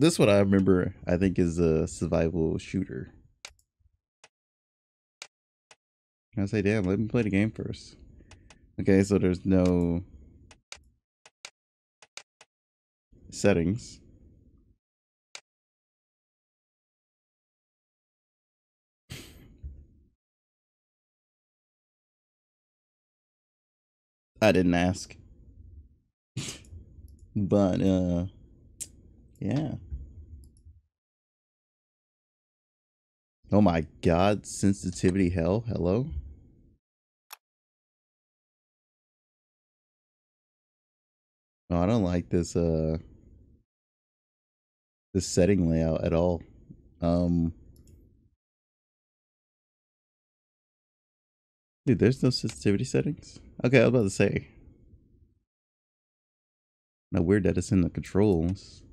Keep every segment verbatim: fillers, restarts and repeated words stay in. This one I remember, I think, is a survival shooter. I say, damn, let me play the game first. Okay, so there's no settings. I didn't ask. But, uh, yeah. Oh my god, sensitivity hell, hello? No, I don't like this, uh, this setting layout at all. Um, dude, there's no sensitivity settings? Okay, I was about to say. Now, weird that it's in the controls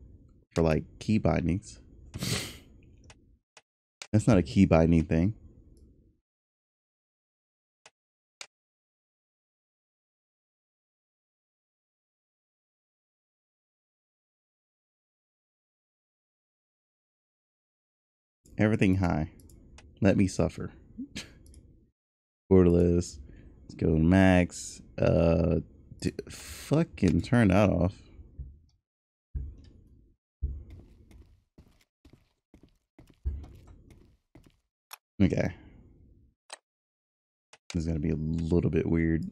for like key bindings. That's not a key binding thing. Everything high. Let me suffer. Borderless. Let's go max. Uh, d fucking turn that off. Okay. This is gonna be a little bit weird.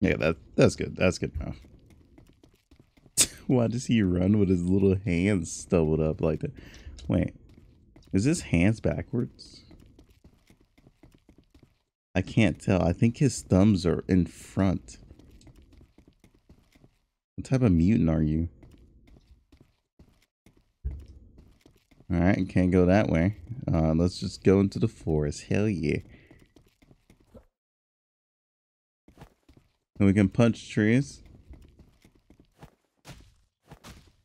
Yeah, that that's good. That's good enough. Why does he run with his little hands stubbled up like that? Wait, is his hands backwards? I can't tell. I think his thumbs are in front. What type of mutant are you? All right, can't go that way. Uh, let's just go into the forest. Hell yeah. And we can punch trees.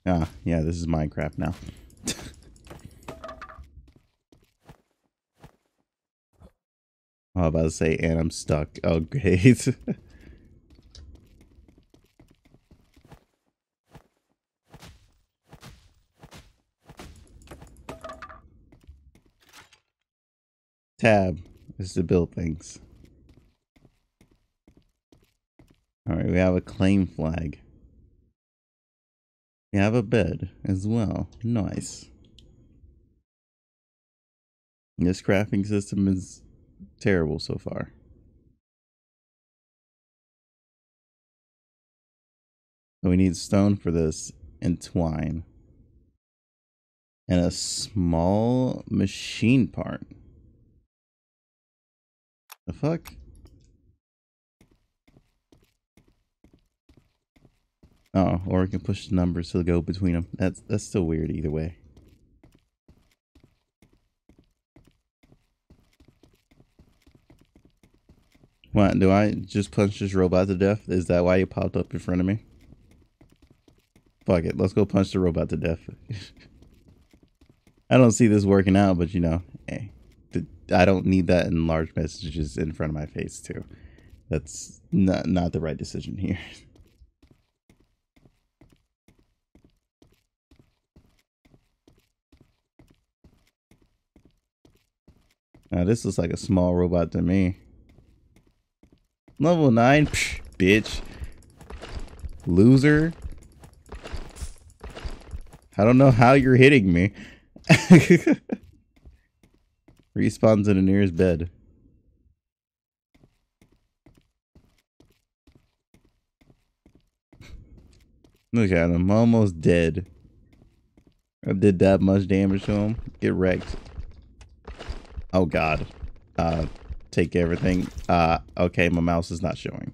Ah, yeah, this is Minecraft now. I was about to say, and I'm stuck. Oh, great. Tab is to build things. All right, we have a claim flag. We have a bed as well. Nice. This crafting system is terrible so far. We need stone for this and twine. And a small machine part. The fuck? Oh, or we can push the numbers to go between them. That's that's still weird either way. What, do I just punch this robot to death? Is that why you popped up in front of me? Fuck it, let's go punch the robot to death. I don't see this working out, but you know, hey. I don't need that in large messages in front of my face too. That's not not the right decision here. Now this looks like a small robot to me. Level nine, psh, bitch. Loser. I don't know how you're hitting me. Respawns in the nearest bed. Look at him, almost dead. I did that much damage to him. Get wrecked. Oh god. Uh, take everything. Uh, okay, my mouse is not showing.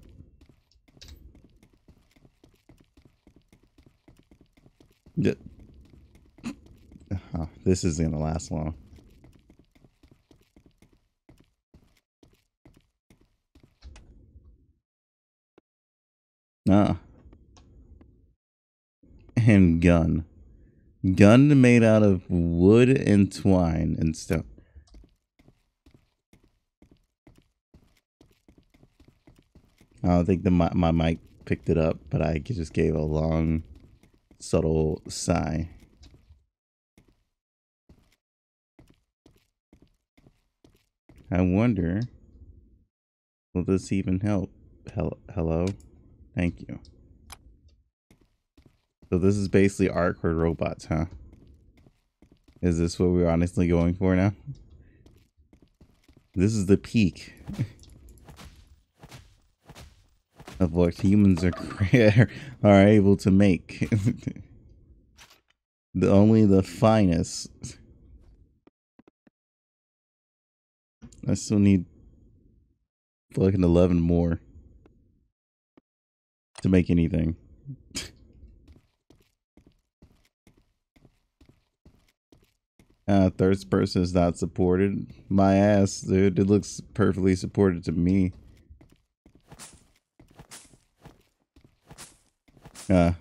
Uh-huh. This isn't gonna last long. Ah. And gun. Gun made out of wood and twine and stuff. I don't think the my, my mic picked it up, but I just gave a long, subtle sigh. I wonder, will this even help? Hel- hello? Thank you. So this is basically Ark for robots, huh? Is this what we're honestly going for now? This is the peak of what humans are are able to make. The only the finest. I still need fucking eleven more to make anything. Uh, third person is not supported. My ass, dude. It looks perfectly supported to me. Uh,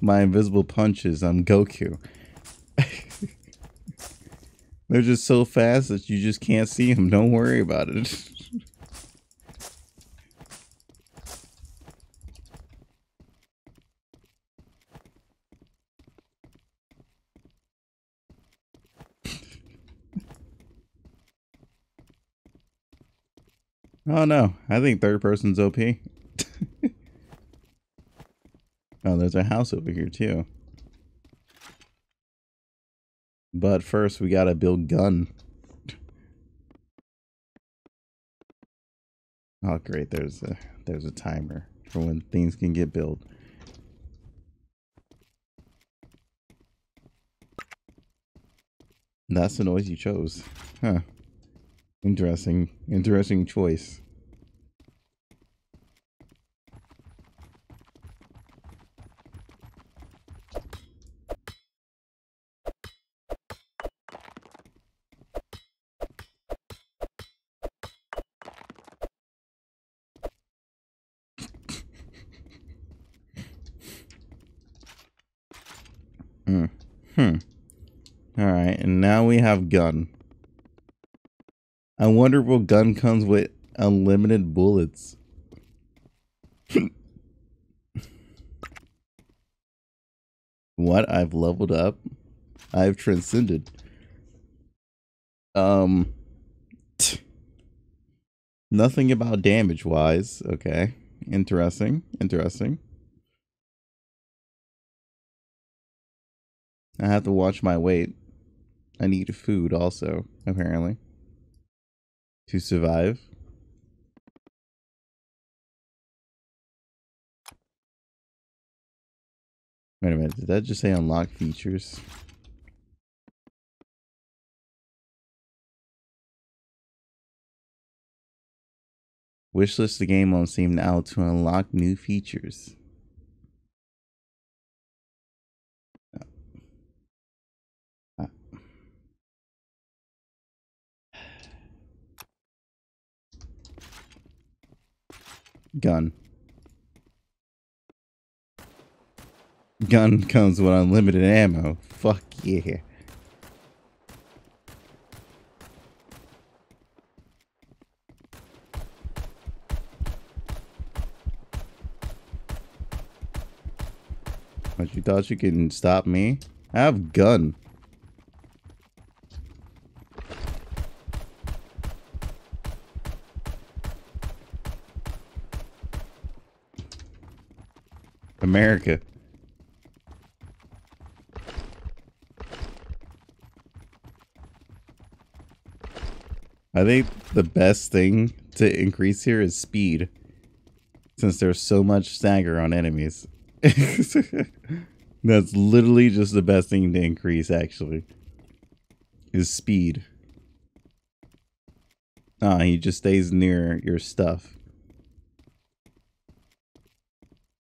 my invisible punches. I'm Goku. They're just so fast that you just can't see them. Don't worry about it. Oh no, I think third person's O P. Oh, there's a house over here too. But first we gotta build gun. Oh great, there's a there's a timer for when things can get built. That's the noise you chose. Huh. Interesting. Interesting choice. mm. Hmm. All right, and now we have gun. I wonder what gun comes with unlimited bullets. What? I've leveled up. I've transcended. Um, nothing about damage wise. Okay. Interesting. Interesting. I have to watch my weight. I need food also, apparently. To survive. Wait a minute, did that just say unlock features? Wishlist the game on Steam now to unlock new features. Gun. Gun comes with unlimited ammo. Fuck yeah. What, you thought you could stop me? I have gun. America. I think the best thing to increase here is speed, since there's so much stagger on enemies. That's literally just the best thing to increase, actually, is speed. Ah, he just stays near your stuff.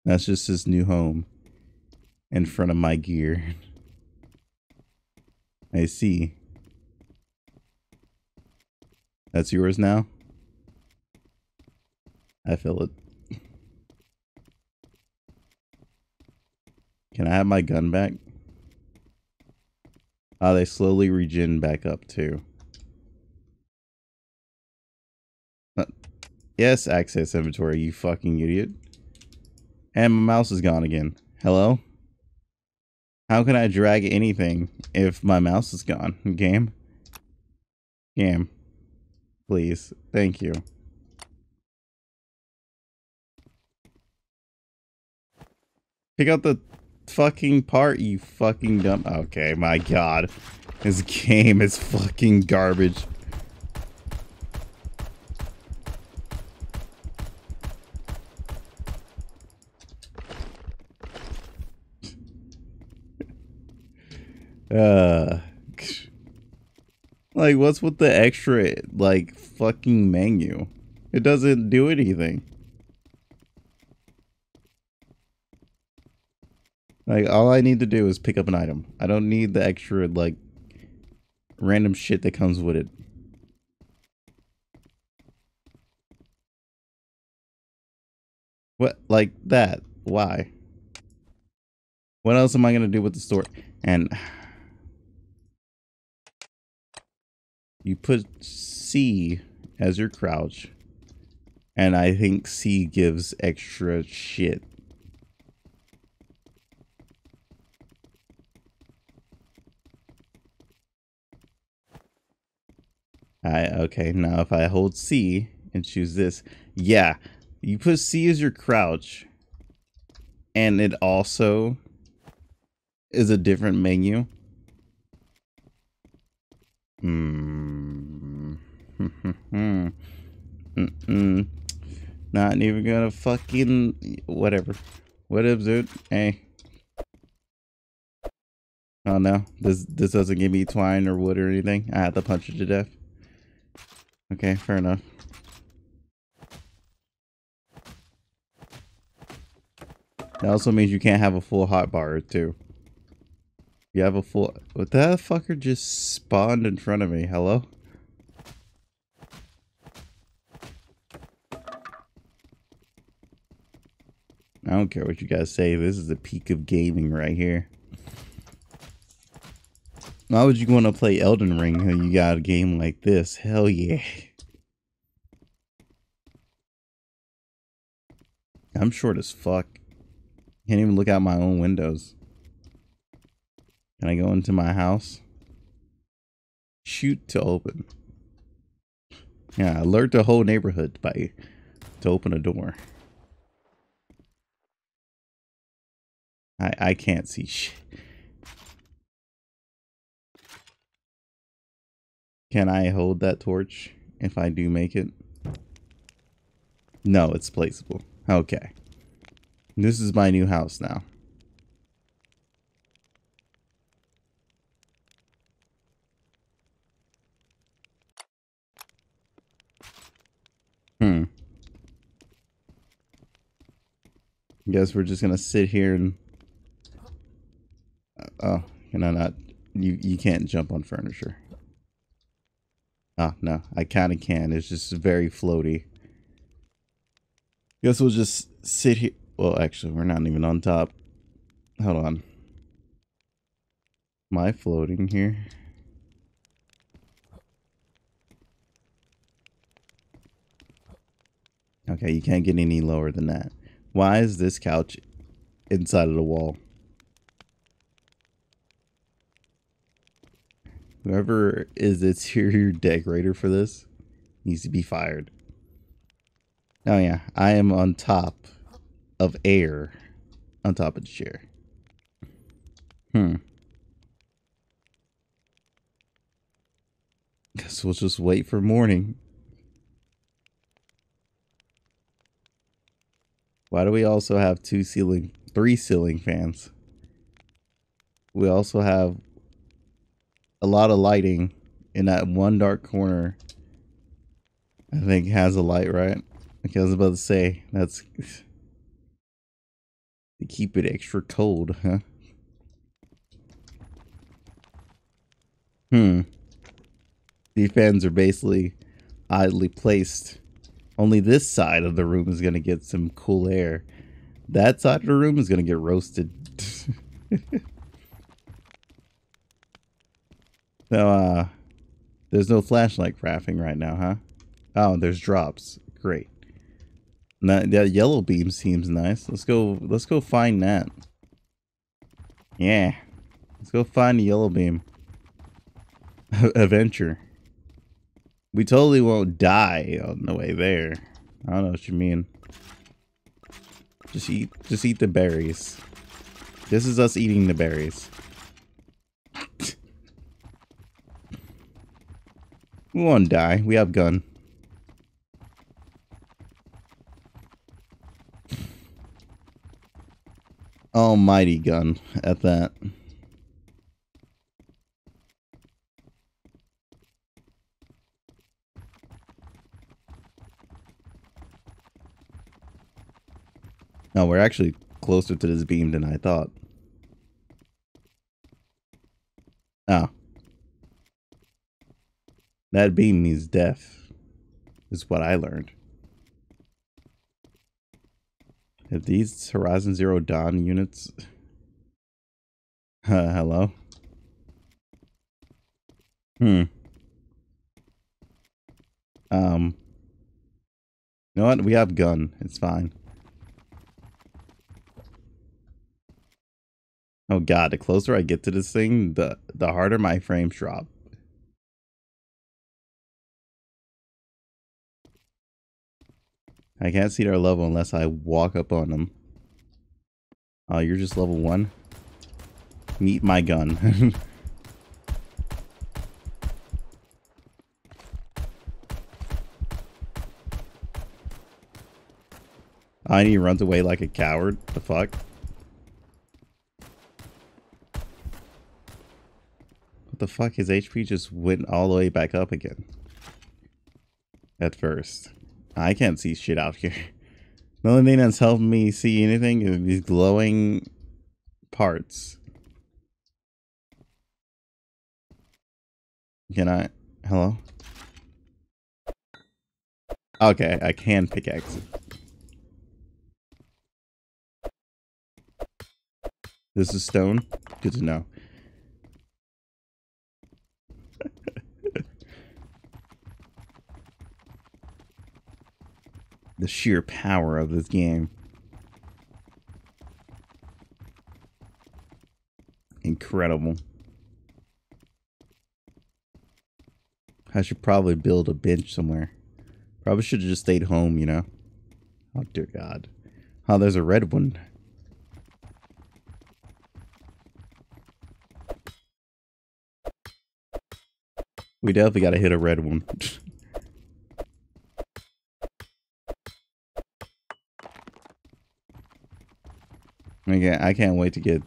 That's just his new home in front of my gear. I see. That's yours now? I feel it. Can I have my gun back? Ah, they slowly regen back up too. Uh, yes, access inventory, you fucking idiot. And my mouse is gone again. Hello? How can I drag anything if my mouse is gone? Game? Game. Please. Thank you. Pick out the fucking part, you fucking dumb. Okay, my god. This game is fucking garbage. Uh, like, what's with the extra, like, fucking menu? It doesn't do anything. Like, all I need to do is pick up an item. I don't need the extra, like, random shit that comes with it. What? Like, that? Why? What else am I gonna do with the store? And... you put C as your crouch, and I think C gives extra shit. I, okay, now if I hold C and choose this, yeah, you put C as your crouch, and it also is a different menu. Hmm. Mm mm. Not even gonna fucking whatever. What up, dude? Hey. Oh no, this this doesn't give me twine or wood or anything. I have to punch it to death. Okay, fair enough. That also means you can't have a full hot bar too. You have a full. What the fucker just spawned in front of me? Hello? I don't care what you guys say. This is the peak of gaming right here. Why would you want to play Elden Ring when you got a game like this? Hell yeah. I'm short as fuck. Can't even look out my own windows. Can I go into my house? Shoot to open. Yeah, alert the whole neighborhood by to open a door. I I can't see shit. Can I hold that torch if I do make it? No, it's placeable. Okay. This is my new house now. Hmm. I guess we're just gonna sit here and... oh, can I not... You, you can't jump on furniture. Ah, no. I kinda can. It's just very floaty. Guess we'll just sit here... well, actually, we're not even on top. Hold on. Am I floating here? Okay, you can't get any lower than that. Why is this couch inside of the wall? Whoever is the interior decorator for this needs to be fired. Oh yeah, I am on top of air on top of the chair. Hmm. Guess we'll just wait for morning. Why do we also have two ceiling, three ceiling fans? We also have a lot of lighting in that one dark corner. I think has a light, right? Okay, I was about to say, that's to keep it extra cold, huh? Hmm. These fans are basically oddly placed. Only this side of the room is going to get some cool air. That side of the room is going to get roasted. So, uh, there's no flashlight crafting right now, huh? Oh, there's drops. Great. That, that yellow beam seems nice. Let's go, let's go find that. Yeah. Let's go find the yellow beam. Adventure. We totally won't die on the way there. I don't know what you mean. Just eat, just eat the berries. This is us eating the berries. We won't die. We have gun. Almighty gun at that. No, we're actually closer to this beam than I thought. Oh. That beam means death, is what I learned. If these Horizon Zero Dawn units... Uh, hello? Hmm. Um. You know what? We have gun. It's fine. Oh god, the closer I get to this thing, the, the harder my frames drop. I can't see their level unless I walk up on them. Oh, uh, you're just level one? Meet my gun. I need to run away like a coward? The fuck? The fuck, his H P just went all the way back up again. At first. I can't see shit out here. The only thing that's helping me see anything is these glowing parts. Can I? Hello? Okay, I can pickaxe it. This is stone? Good to know. The sheer power of this game. Incredible. I should probably build a bench somewhere. Probably should have just stayed home, you know? Oh dear god. Oh, there's a red one. We definitely gotta hit a red one. Again, I can't wait to get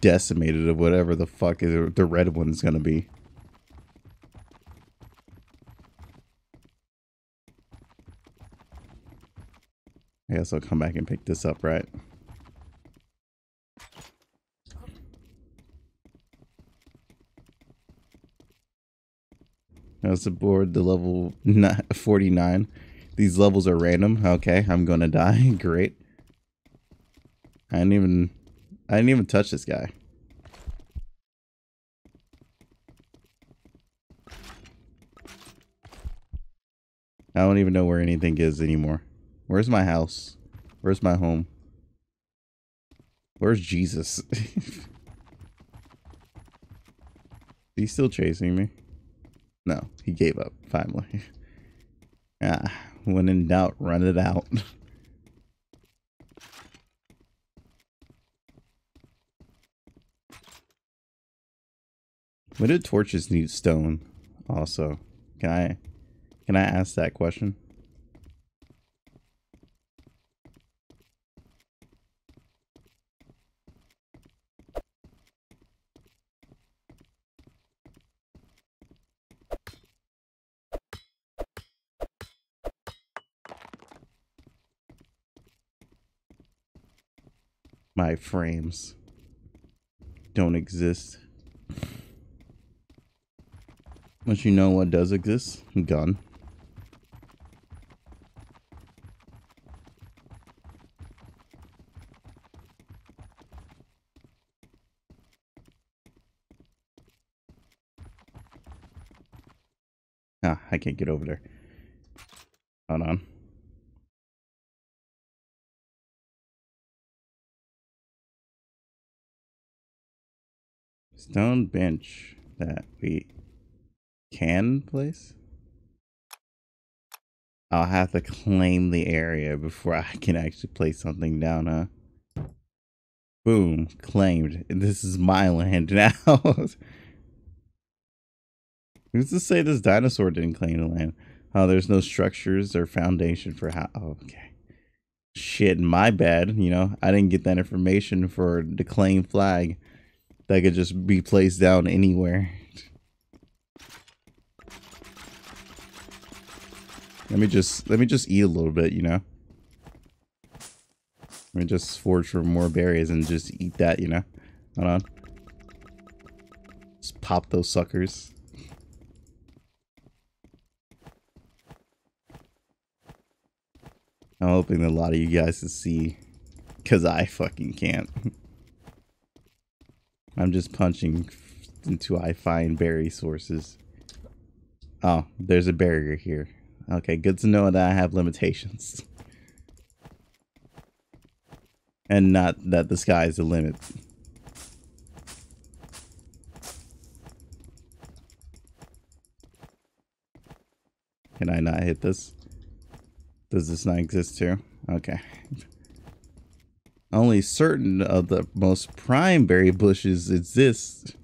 decimated of whatever the fuck is the red one's gonna be. I guess I'll come back and pick this up, right? I was aboard the level forty-nine. These levels are random. Okay, I'm gonna die. Great. I didn't even, I didn't even touch this guy. I don't even know where anything is anymore. Where's my house? Where's my home? Where's Jesus? He's still chasing me. No, he gave up, finally. Ah, when in doubt, run it out. When do torches need stone? Also, can I can I ask that question? My frames don't exist. Once you know what does exist, gun. Ah, I can't get over there. Hold on. Stone bench that we can place? I'll have to claim the area before I can actually place something down, huh? Boom, claimed. This is my land now. Who's to say this dinosaur didn't claim the land? Oh, there's no structures or foundation for how. Oh, okay. Shit, my bad. You know, I didn't get that information for the claim flag. That could just be placed down anywhere. Let me just, let me just eat a little bit, you know? Let me just forge for more berries and just eat that, you know? Hold on. Just pop those suckers. I'm hoping that a lot of you guys can see, because I fucking can't. I'm just punching until I find berry sources. Oh, there's a barrier here. Okay, good to know that I have limitations. And not that the sky is the limit. Can I not hit this? Does this not exist too? Okay. Only certain of the most prime berry bushes exist.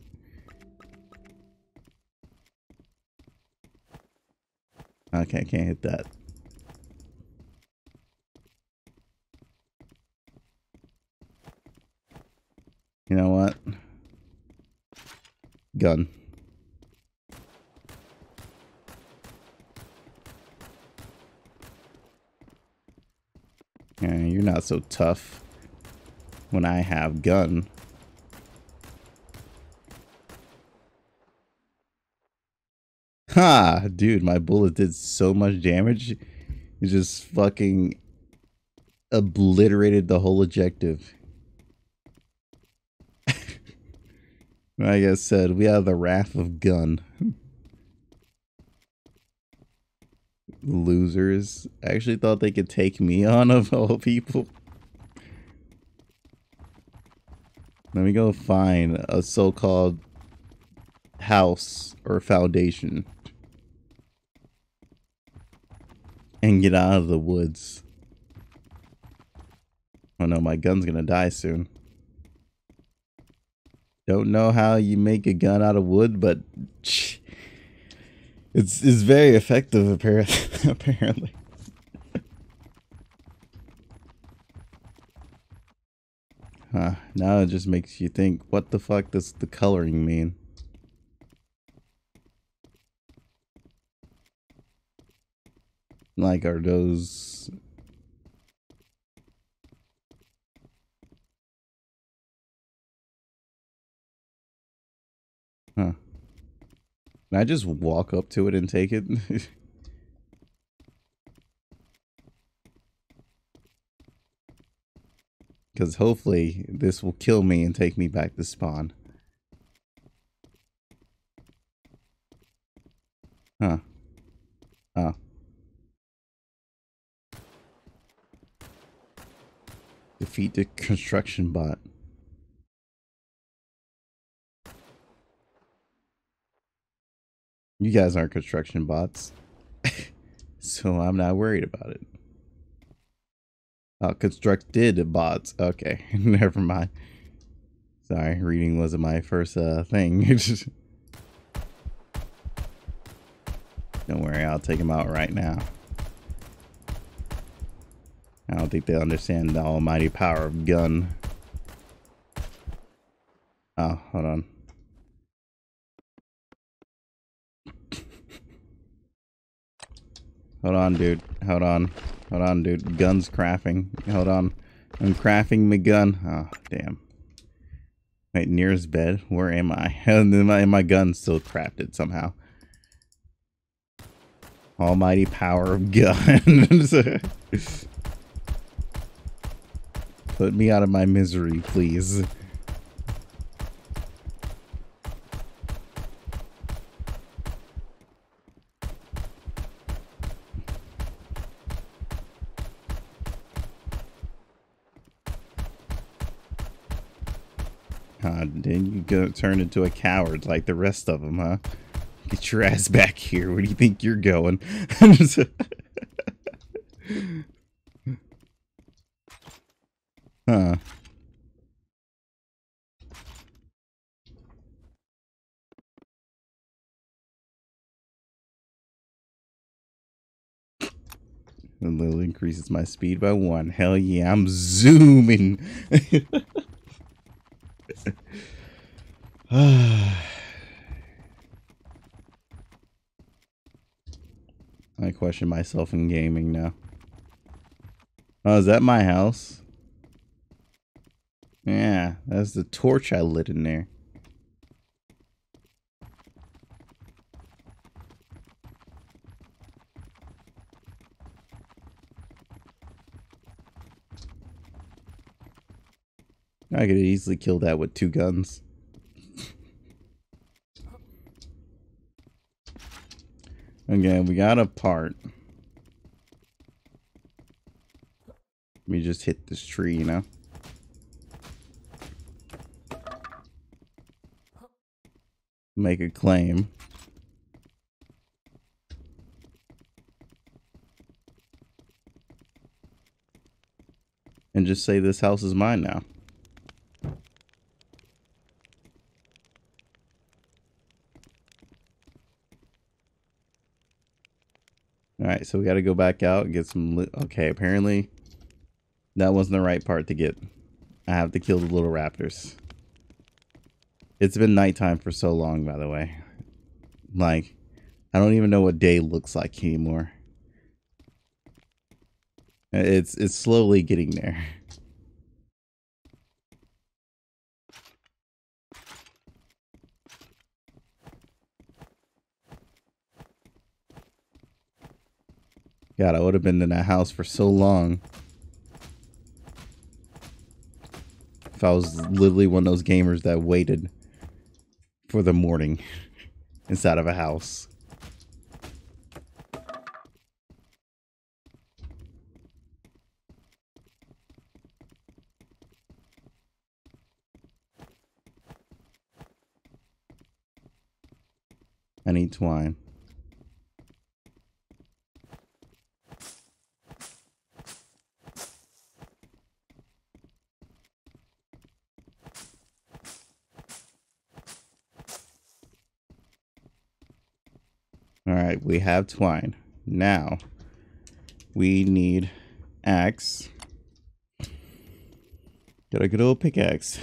Okay, I can't hit that. You know what? Gun. Yeah, you're not so tough when I have gun. Ha! Dude, my bullet did so much damage. It just fucking obliterated the whole objective. Like I said, we have the wrath of gun. Losers. I actually thought they could take me on, of all people. Let me go find a so-called house or foundation. And get out of the woods. Oh no, my gun's gonna die soon. Don't know how you make a gun out of wood, but it's it's very effective apparently. Apparently. Huh, now it just makes you think, what the fuck does the coloring mean? Like, are those... Huh. Can I just walk up to it and take it? Because hopefully this will kill me and take me back to spawn. Huh. Oh. Defeat the construction bot. You guys aren't construction bots. So I'm not worried about it. Oh, constructed bots. Okay, never mind. Sorry, reading wasn't my first uh, thing. Don't worry, I'll take them out right now. I don't think they understand the almighty power of gun. Oh, hold on. Hold on, dude. Hold on. Hold on, dude. Gun's crafting. Hold on. I'm crafting my gun. Oh, damn. Wait, nearest bed? Where am I? And my, my gun's still crafted somehow. Almighty power of gun. Put me out of my misery, please. Huh, then you go turn into a coward like the rest of them, huh? Get your ass back here. Where do you think you're going? Huh. A little increases my speed by one. Hell yeah, I'm zooming. I question myself in gaming now. Oh, is that my house? Yeah, that's the torch I lit in there. I could easily kill that with two guns. Okay, we got a part. We just hit this tree, you know? Make a claim. And just say this house is mine now. Alright, so we gotta go back out and get some loot. Okay, apparently that wasn't the right part to get. I have to kill the little raptors. It's been nighttime for so long, by the way. Like, I don't even know what day looks like anymore. It's, it's slowly getting there. God, I would have been in that house for so long if I was literally one of those gamers that waited for the morning inside of a house. I need twine. Alright, we have twine. Now, we need axe. Got a good old pickaxe.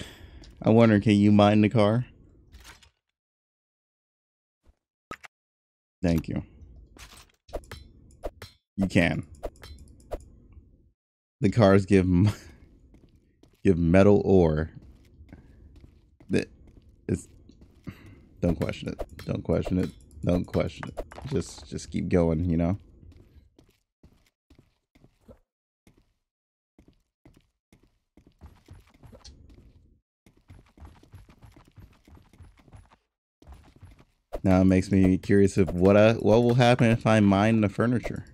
I wonder, can you mine the car? Thank you. You can. The cars give give metal ore. It's, don't question it. Don't question it. Don't question it. Just, just keep going, you know? Now it makes me curious of what, I, what will happen if I mine the furniture.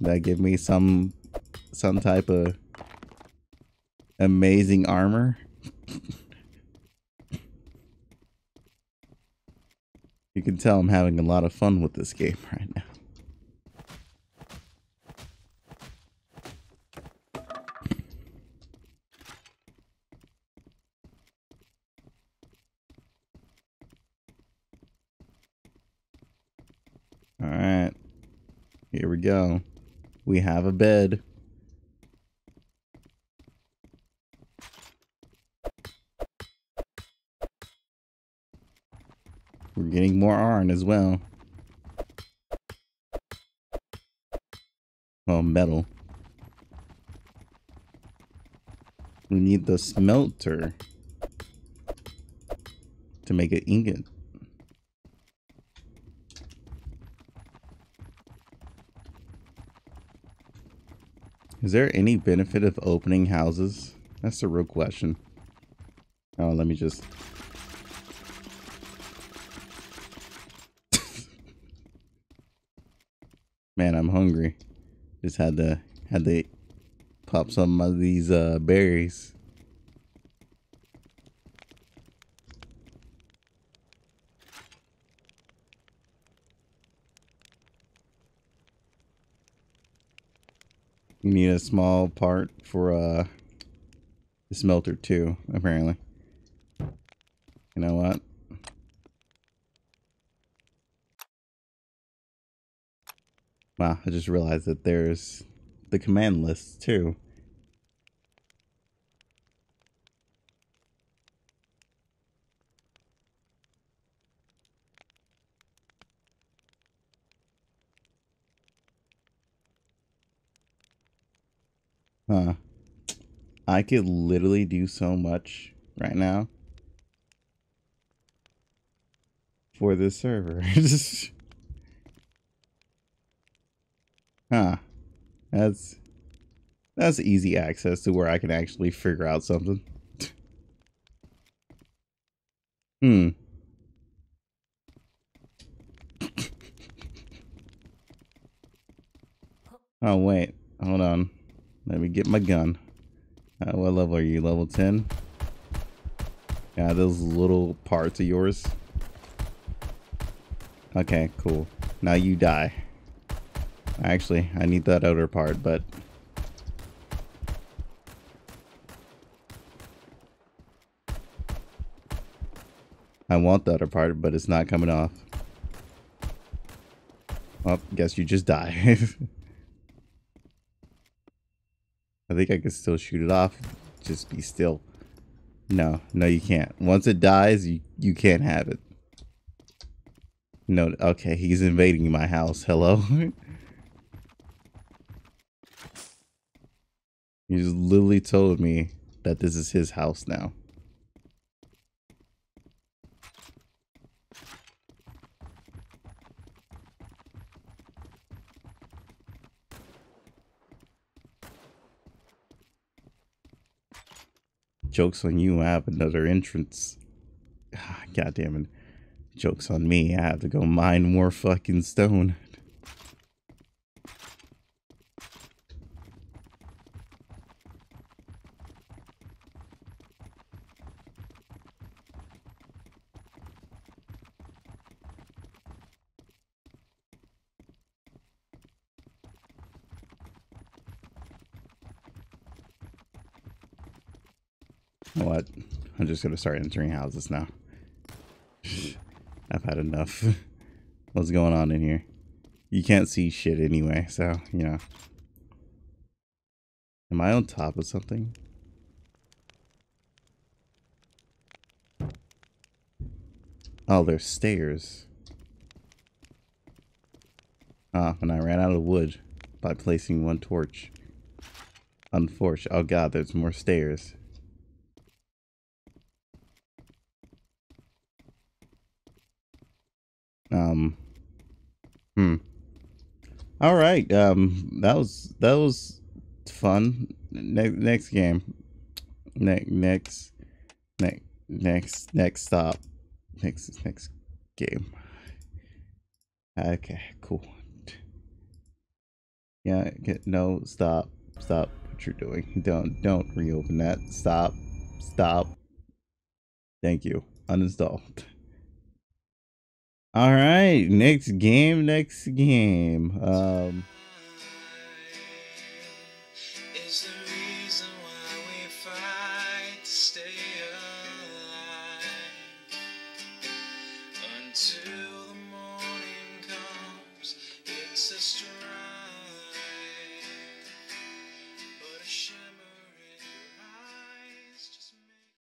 That give me some, some type of amazing armor. You can tell I'm having a lot of fun with this game right now. All right, here we go. We have a bed. We're getting more iron as well. Well, metal. We need the smelter to make an ingot. Is there any benefit of opening houses? That's the real question. Oh, let me just... Man, I'm hungry. Just had to had to Pop some of these uh, berries. You need a small part for uh, the smelter too, apparently. You know what? Wow, I just realized that there's the command list too. Huh. I could literally do so much right now for this server. Huh. That's that's easy access to where I can actually figure out something. Hmm. Oh wait, hold on. Let me get my gun. Uh, what level are you? Level ten? Yeah, those little parts of yours. Okay, cool. Now you die. Actually, I need that outer part, but... I want the outer part, but it's not coming off. Well, guess you just die. I think I can still shoot it off. Just be still. No, no, you can't. Once it dies, you, you can't have it. No, okay, he's invading my house. Hello? He just literally told me that this is his house now. Joke's on you, I have another entrance. God damn it. Joke's on me, I have to go mine more fucking stone. What? I'm just gonna start entering houses now. I've had enough. What's going on in here? You can't see shit anyway, so, you know. Am I on top of something? Oh, there's stairs. Ah, and I ran out of wood by placing one torch. Unfortunate. Oh god, there's more stairs. Um, hmm. All right. Um, that was, that was fun. Ne next game. Ne next, ne next, next stop. Next, next game. Okay, cool. Yeah, get, no, stop, stop what you're doing. Don't, don't reopen that. Stop, stop. Thank you. Uninstalled. All right, next game, next game. Um